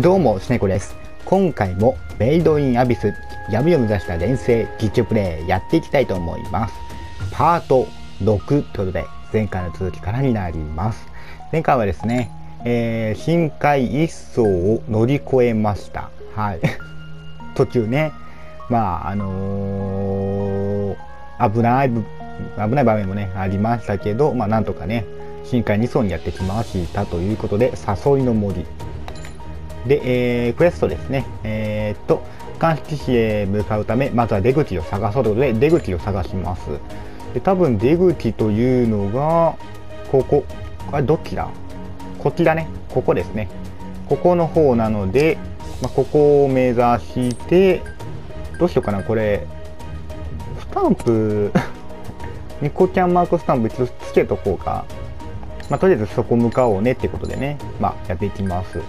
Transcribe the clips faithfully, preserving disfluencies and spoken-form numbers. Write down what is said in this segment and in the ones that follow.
どうも、しねこです。今回もメイドインアビス、闇を目指した錬成実況プレイやっていきたいと思います。パートろくということで、前回の続きからになります。前回はですね、えー、深海一層を乗り越えました。はい。途中ね、まあ、あのー、危ない、危ない場面もね、ありましたけど、まあ、なんとかね、深海に層にやってきましたということで、誘いの森。で、えー、クエストですね。えー、っと、鑑識室へ向かうため、まずは出口を探そうということで、出口を探します。で、多分出口というのが、ここ。あれ、どっちだ？こちらね。ここですね。ここの方なので、まあ、ここを目指して、どうしようかな、これ。スタンプ、ニコちゃんマークスタンプ一度つけとこうか。まあ、とりあえずそこ向かおうねってことでね、まあ、やっていきます。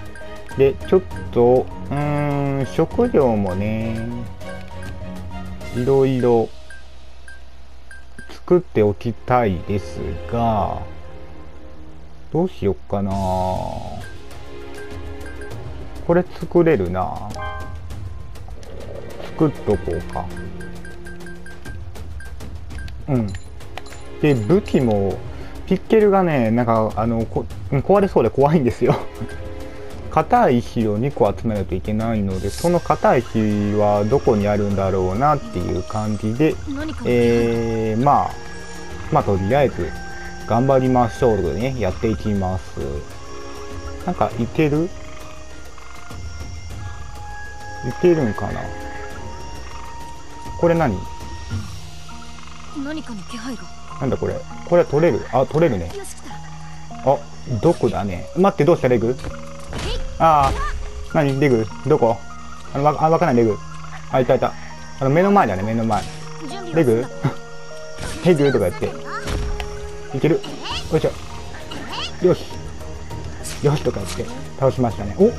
で、ちょっと、うーん、食料もね、いろいろ作っておきたいですが、どうしよっかな。これ作れるな。作っとこうか。うん。で、武器も、ピッケルがね、なんか、あの、こ壊れそうで怖いんですよ。硬い石をにこ集めないといけないので、その硬い石はどこにあるんだろうなっていう感じで、えー、まあまあとりあえず頑張りましょうとね、やっていきます。なんかいけるいけるんかな、これ。何何かの気配が。なんだこれ。これは取れる。あ、取れるね。あ、毒だね。待って、どうしたレグ。ああ、何レグ、どこ。あの、わ、わかんないレグ。あ、いたいた。あの、目の前だね、目の前。レグレグとかやって。いける。よいしょ。よし。よしとかやって、倒しましたね。お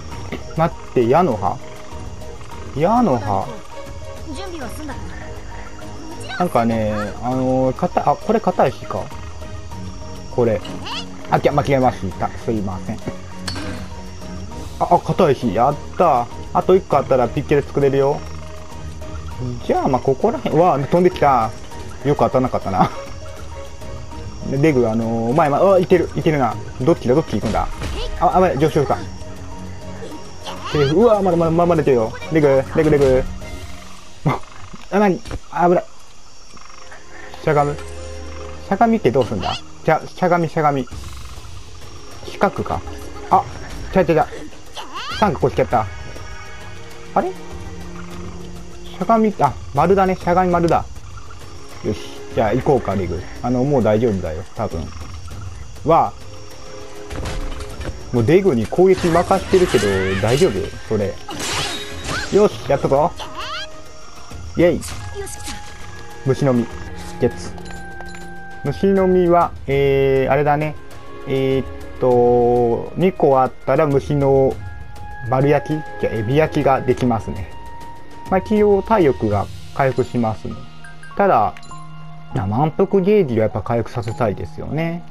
待って、矢の葉。矢の葉。なんかね、あのー、かた、あ、これ硬いしか。これ。あ、きゃ、間違えました。すいません。あ、硬いし、やった。あといっこあったらピッケル作れるよ。じゃあ、まあ、ここら辺は飛んできた。よく当たんなかったな。レグ、あのー、前、ま、あ、いける、いけるな。どっちだ、どっち行くんだ。あ、あ、ま、上昇か。セーフ。うわ、まだまだ、まだ出てるよ。レグ、レグ、レグ。あ、なに、危ない。しゃがむ。しゃがみってどうすんだ。じゃ、しゃがみ、しゃがみ。四角か。あ、ちゃちゃちゃ。なんかこっちやった。あれ？しゃがみ、あ、丸だね。しゃがみ丸だ。よし。じゃあ行こうか、リグ。あの、もう大丈夫だよ。多分。は、もうデグに攻撃任してるけど、大丈夫それ。よし、やったぞ。イェイ。虫の実。ゲッツ。虫の実は、えー、あれだね。えー、っと、にこあったら虫の丸焼き、じゃあエビ焼きができますね。まあ、一応体力が回復しますね。ただ、満腹ゲージはやっぱ回復させたいですよね。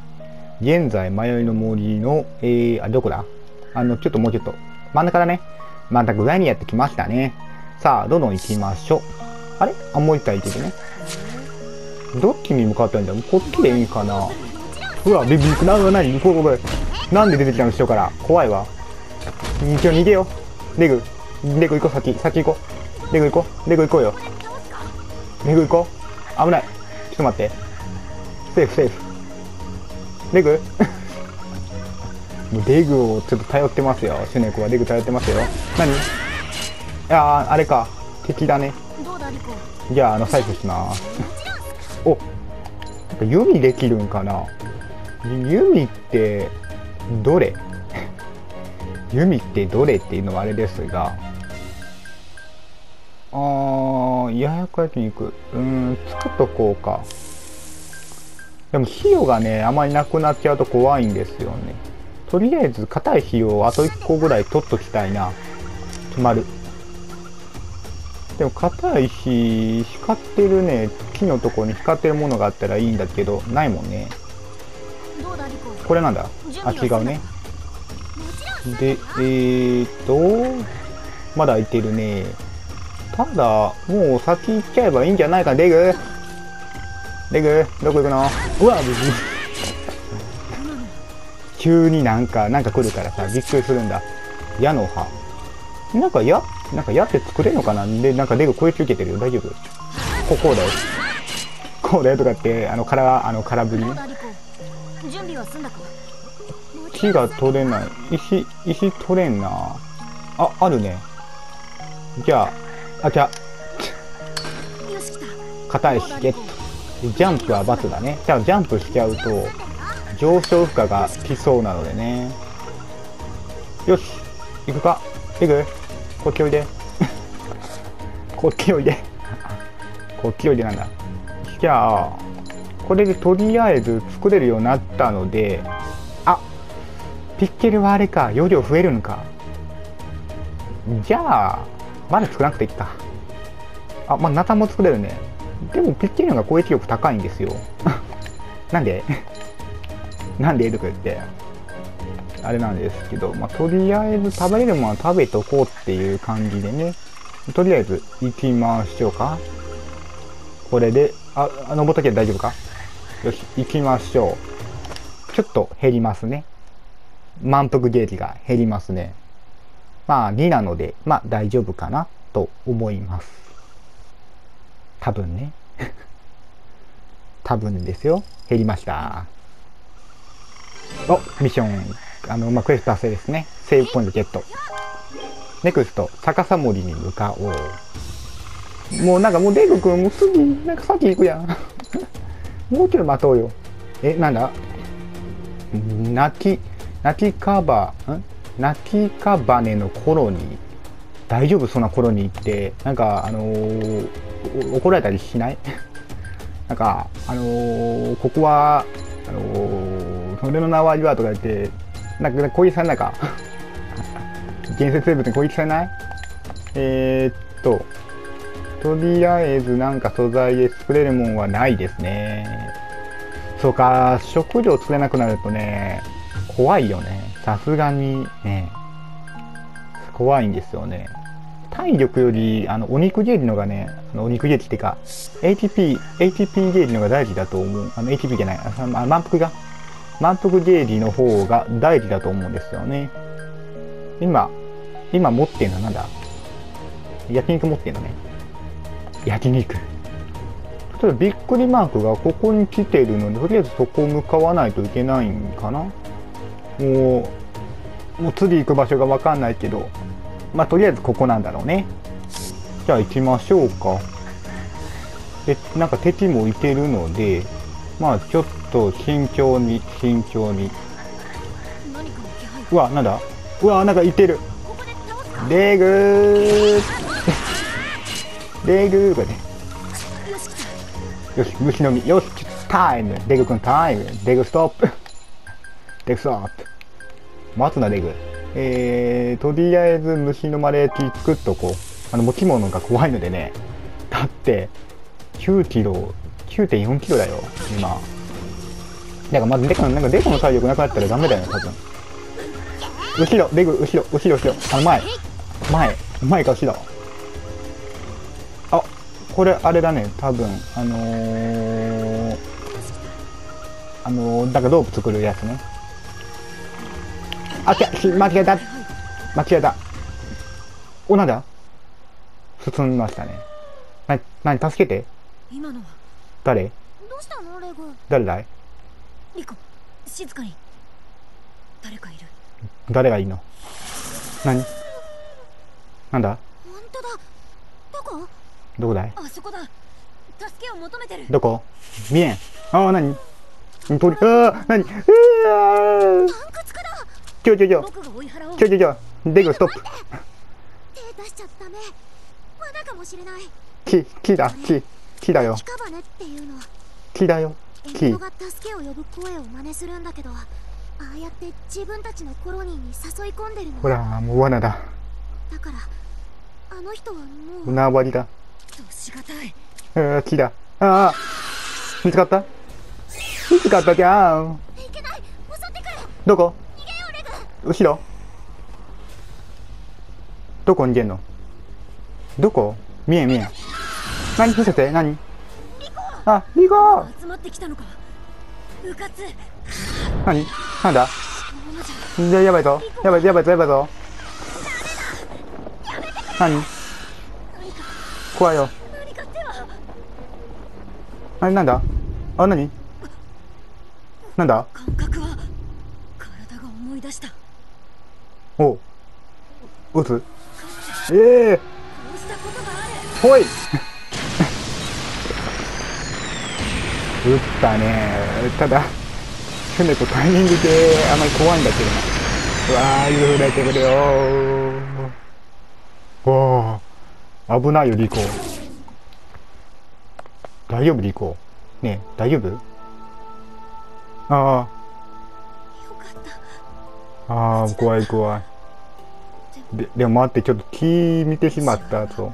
現在、迷いの森の、えー、あ、どこだ？あの、ちょっともうちょっと。真ん中だね。真ん中ぐらいにやってきましたね。さあ、どんどん行きましょう。あれ？あ、もう一体行けるね。どっちに向かったんだろう？こっちでいいかな。うわ、ビビック、な、なに？これこれ。なんで出てきたの？後ろから。怖いわ。一応逃げよう。レグ、レグ行こう、先、先行こう。レグ行こう、レグ行こうよ。レグ行こう。危ない。ちょっと待って。セーフ、セーフ。レグもうレグをちょっと頼ってますよ。シュネコはレグ頼ってますよ。何？ああ、あれか。敵だね。じゃあ、あの、採取します。お、なんか弓できるんかな？弓って、どれ？弓ってどれっていうのはあれですが、あー、ややこ焼肉、うーん、作っとこうか。でも費用がね、あまりなくなっちゃうと怖いんですよね。とりあえず硬い費用をあといっこぐらい取っときたいな。決まる。でも硬いし、光ってるね、木のところに光ってるものがあったらいいんだけど、ないもんね。これなんだ。あ、違うね。で、えーと、まだ空いてるね。ただ、もう先行っちゃえばいいんじゃないかな。デグデグどこ行くの？うわ、無事。急になんか、なんか来るからさ、びっくりするんだ。矢の葉。なんか矢なんか矢って作れるのかな。で、なんかデグ声つけてるよ。大丈夫？ここだよ。こうだよとかって、あの、から、あの、空振り。木が取れない。石、石取れんな。あ、あるね。じゃあ、あ、じゃあ。硬いし、ゲット。ジャンプは×だね。じゃあ、ジャンプしちゃうと、上昇負荷が来そうなのでね。よし、行くか。行く？こっちおいで。こっちおいで。こっちおいでなんだ。じゃあ、これでとりあえず作れるようになったので、あ、ピッケルはあれか、容量増えるのか。じゃあ、まだ作らなくていいか。あ、まあ、ナタも作れるね。でも、ピッケルの方が攻撃力高いんですよ。なんでなんでとか言って、あれなんですけど、まあ、とりあえず食べれるものは食べとこうっていう感じでね、とりあえず行きましょうか。これで、あ、登ったけど大丈夫か。よし、行きましょう。ちょっと減りますね。満腹ゲージが減りますね。まあになので、まあ大丈夫かなと思います。多分ね。多分ですよ。減りました。お、ミッション、あの、まあ、クエスト達成ですね。セーブポイントゲット。ネクスト、逆さ森に向かおう。もうなんかもうデイゴくんもうすぐなんか先行くやん。もうちょい待とうよ。え、なんだ、泣き泣きカバん泣きカバネの頃に大丈夫そんな頃に行ってなんかあのー、怒られたりしない？なんかあのー、ここはあのー、俺の名は岩とか言ってなんか攻撃されないか。伝説生物に攻撃されない？えー、っととりあえずなんか素材で作れるもんはないですね。そうか、食料作れなくなるとね、怖いよね。さすがにね、怖いんですよね。体力より、あの、お肉ゲージのがね、あのお肉ゲージってか、エイチピー、エイチピー ゲージのが大事だと思う。あの、エイチピー じゃない、あの満腹が、満腹ゲージの方が大事だと思うんですよね。今、今持ってんのはなんだ？焼肉持ってんのね。焼肉。ちょっとびっくりマークがここに来てるので、とりあえずそこを向かわないといけないんかな。もう、もう次行く場所がわかんないけど、まあとりあえずここなんだろうね。じゃあ行きましょうか。で、なんか敵もいてるので、まあちょっと慎重に、慎重に。うわ、なんだ？うわ、なんかいてる。でぐー。デグーがね。よし、虫の実。よし、タイム。デグくんタイム。デグストップ。デグストップ。待つな、デグ。えー、とりあえず虫のマレーキ作っとこう。あの、持ち物が怖いのでね。だって、きゅうキロ、きゅうてんよんキロだよ、今。だからまずデグの、なんかデグの体力なくなったらダメだよね、多分。後ろ、デグ、後ろ、後ろ、後ろ。あの、前。前。前か後ろ。これあれだね、多分あのー、あのー、なんかロープ作るやつね。あっ、間違えた間違えた。お、なんだ、進みましたね。な、なに、助けて。今のは誰？どうしたのレゴ？誰だい？リコ、静かに。誰かいる。誰がいいの？何？なんだ？本当だ。どこ？どこだい？あそこだ。助けを求めてる。どこ？見えん。ああ、なに？鳥。ああ、なに？うわ。パンクつくだ。ちょちょちょ。ちょちょちょ。デグストップ。手出しちゃダメ。罠かもしれない。木、木だ。木、木だよ。木だよ。木。人が助けを呼ぶ声を真似するんだけど、ああやって自分たちのコロニーに誘い込んでるの。ほら、もう罠だ。だからあの人はもう。縄張りだ。ああ、木だ。ああ、見つかった？見つかったじゃん。どこ？後ろ？どこ逃げんの？どこ？見えん見えん。何伏せて？何？あ、リコ！集まってきたのか？うかつ。何？なんだ？じゃやばいぞ。やばいぞやばいぞやばいぞ。何？怖いよ。あれなんだ？あ、何？なんだ？感覚は体が思い出した。おう。撃つ。ええー。ほい。撃ったね。ただ、なんだこうタイミングであんまり怖いんだけどな。うわあ、揺れてくるよー。わあ、危ないよリコ。大丈夫リコ。ねえ、大丈夫？ああ。ああ、怖い怖い。で, でも待ってちょっと木見てしまったと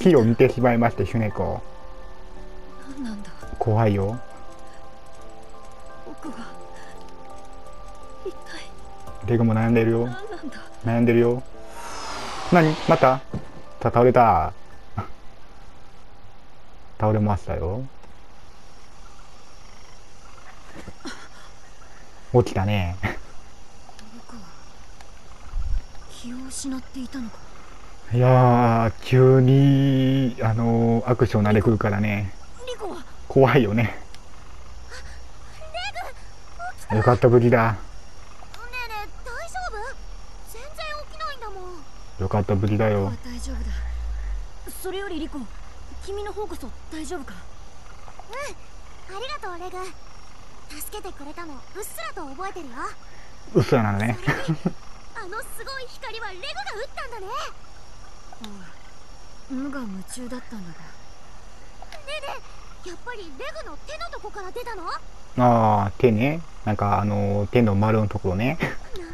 木を見てしまいましてシュネコ。何なんだ怖いよ僕が一体レゴも悩んでるよ悩んでるよ何また倒れた倒れましたよ起きたね気を失っていたのかいやー急にあのー、アクション慣れくるからね怖いよねよかった無事だねえねえ大丈夫全然起きないんだもんよかった無事だよ大丈夫だそれよりリコ君の方こそ大丈夫かうんありがとうレグ助けてくれたのうっすらと覚えてるようっすらなのねあのすごい光はレゴが撃ったんだねおい無我夢中だったんだがねえねえやっぱりレゴの手のとこから出たのああ手ねなんかあのー、手の丸のところね名前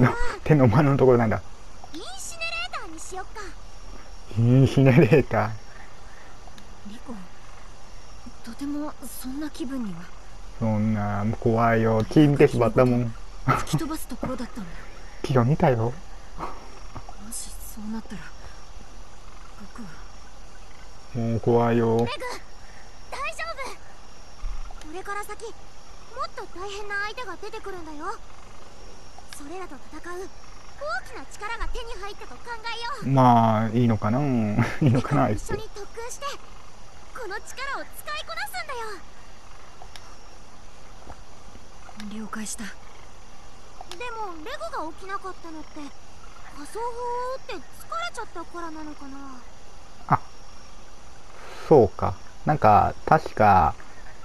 何がいいかな手の丸のところなんだインシネレーターにしよっかインシネレーターリコとてもそんな気分にはそんな怖いよ気に入ってしまったもん突き飛ばすところだったんだ気が見たよもしそうなったら僕はもう怖いよレグ大丈夫これから先もっと大変な相手が出てくるんだよそれらと戦う大きな力が手に入ったと考えようまあいいのかな、うん、いいのかな一緒に特訓してこの力を使いこなすんだよ了解したでもレゴが起きなかったのって仮想法って疲れちゃったからなのかなあそうかなんか確か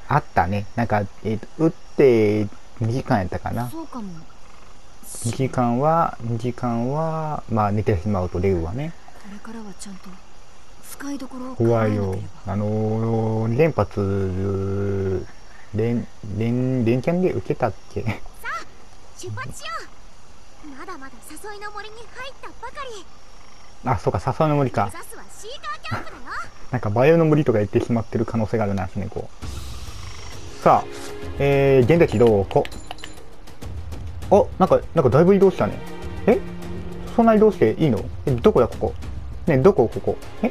あったねなんか、えーと、打ってにじかんやったかなそうかもにじかんはにじかんはまあ寝てしまうとレゴはねこれからはちゃんと使いどころを考えなければ怖いよあのー、連発連連連チャンで受けたっけ出発しようまだまだ誘いの森に入ったばかりあ、そうか誘いの森かなんかバイオの森とか言ってしまってる可能性があるなシュネコさあ、えー、現在地どこあ、なんか、なんかだいぶ移動したねえそんな移動していいのえ、どこだここね、どこここえ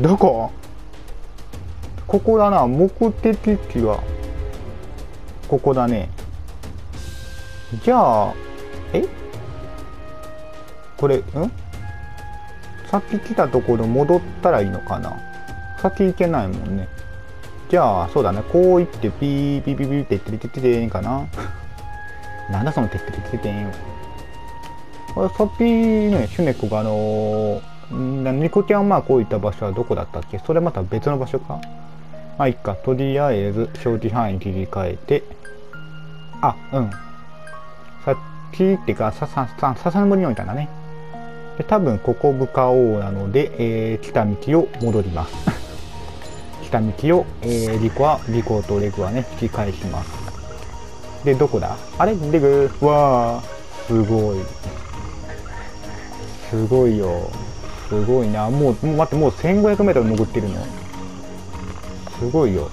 どこここだな、目的地はここだねじゃあ、えこれ、んさっき来たところ戻ったらいいのかな先行けないもんね。じゃあ、そうだね。こう行ってピーピーピーピーってってってっててんかななんだそのてってってっててんよ。さっきね、シュネコがあのー、ニコちゃんマーク置いた場所はどこだったっけそれまた別の場所かまあ、いっか。とりあえず、表示範囲切り替えて。あ、うん。さっきってか、さささ笹の森に置いたんだね。で多分ここブカオなので、えー、来た道を戻ります。来た道を、えー、リコはリコとレグはね引き返します。でどこだ？あれレグわーすごいすごいよすごいなもうもう待ってもう せんごひゃくメートル 潜ってるのすごいよ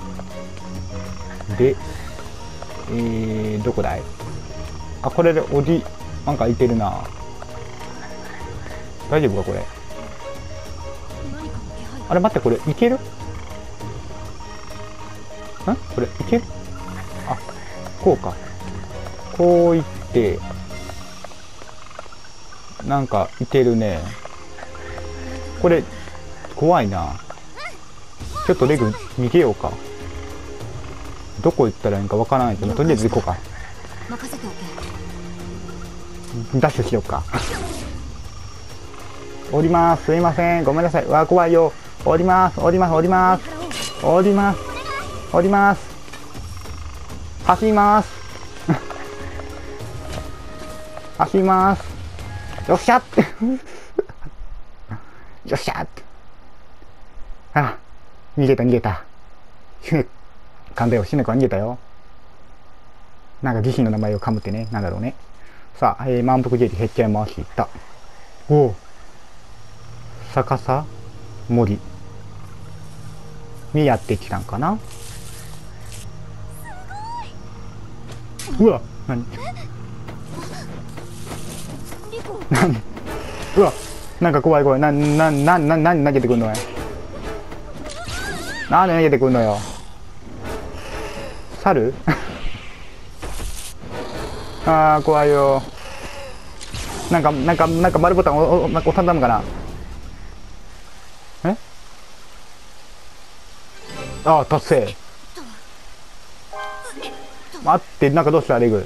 で、えー、どこだいあ、これでおじ、なんかいてるな大丈夫かこれ。あれ待って、これいけるん？これいける？あ、こうか。こういってなんかいけるね。これ怖いな。ちょっとレグ逃げようか。どこ行ったらいいんかわからないけど、とりあえず行こうか。ダッシュしようか。降ります。すいません。ごめんなさい。わあ、怖いよ。降ります。降ります。降ります。降ります。降ります。走ります。走ります。よっしゃって。よっしゃって。あ、逃げた逃げた。勘だよ。しねこは逃げたよ。なんか自身の名前を噛むってね。なんだろうね。さあ、えー、満腹ゲージ減っちゃいました。おお。逆さ森にやってきたんかな。うわ、何何うわ、なんか怖い怖い。何何何何何投げてくんのよ。何投げてくんのよ、猿あー怖いよ。なんかなんかなんか丸ボタンを押さんだのかな。ああ、達成。待って、なんかどうしたレグ。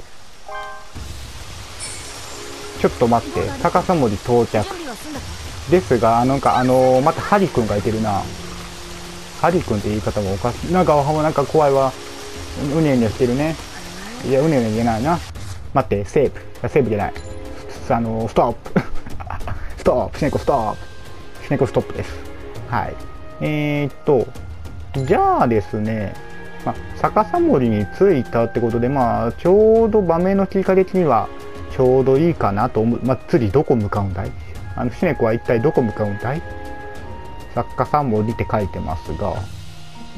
ちょっと待って、高さ森到着ですが、なんかあのー、またハリ君がいてるな。ハリ君って言い方もおかしい。なんかなんか怖いわ。うねうねしてるね。いや、うねうね言えないな。待って、セーブ、セーブじゃない、あのー、ストップストップ、シネコストップ、シネコストップです。はい、えー、っとじゃあですね、まあ、逆さ森に着いたってことで、まあ、ちょうど場面の切り替え的にはちょうどいいかなと思う。まあ、次どこ向かうんだい、あのシネコは一体どこ向かうんだい。逆さ森って書いてますが、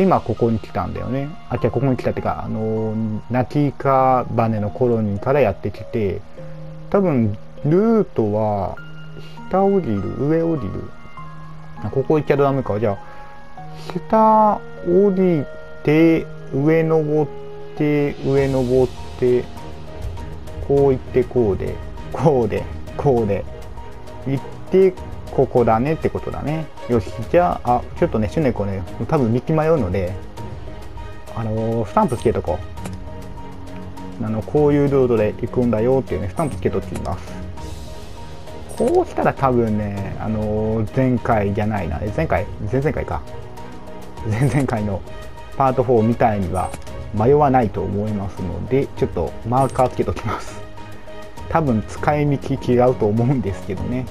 今ここに来たんだよね。あ、じゃあここに来たっていうか、あのナキイカバネのコロニーからやってきて、多分ルートは下降りる、上降りる、ここ行っちゃダメか。じゃあ下降りて、上登って、上登って、こう行って、こうでこうでこうで行って、ここだねってことだね。よし、じゃあ、あ、ちょっとねシュネコね多分道迷うので、あのー、スタンプつけとこう。あのこういうルートで行くんだよっていうね、スタンプつけときます。こうしたら多分ね、あのー、前回じゃないな、前回前々回か前々回のパートフォーみたいには迷わないと思いますので、ちょっとマーカーつけときます。多分使い道違うと思うんですけどね、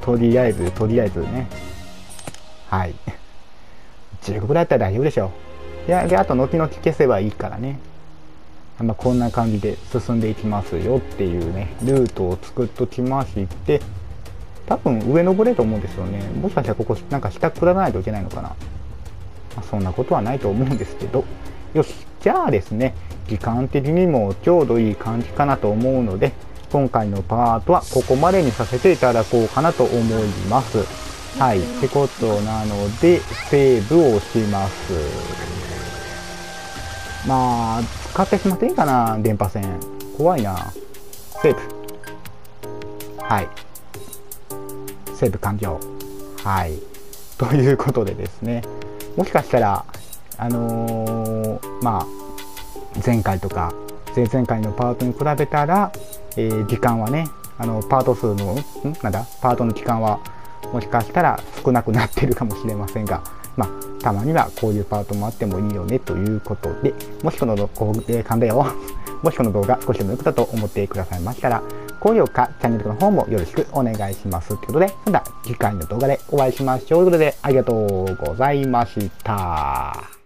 とりあえずとりあえずね。はい、じゅうごぐらいだったら大丈夫でしょう。いや、であと後々消せばいいからね。まあ、こんな感じで進んでいきますよっていうね、ルートを作っときまして、多分上登れと思うんですよね。もしかしたらここなんか下下らないといけないのかな。そんなことはないと思うんですけど、よし、じゃあですね、時間的にもちょうどいい感じかなと思うので、今回のパートはここまでにさせていただこうかなと思います。はい、ってことなのでセーブをします。まあ使ってしまっていいかな、電波線怖いな。セーブ、はい、セーブ完了。はい、ということでですね、もしかしたら、あのー、まあ、前回とか前々回のパートに比べたら、えー、時間はね、あのパート数のんなんだパートの期間はもしかしたら少なくなってるかもしれませんが、まあ、たまにはこういうパートもあってもいいよねということで、もしこの動画、えー、勘だよもしこの動画少しでも良かったと思ってくださいましたら、高評価、チャンネルの方もよろしくお願いします。ということで、また次回の動画でお会いしましょう。ということで、ありがとうございました。